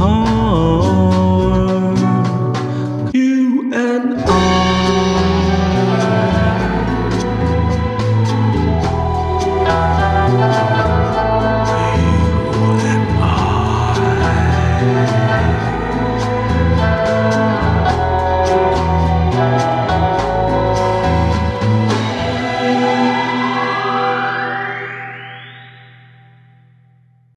home.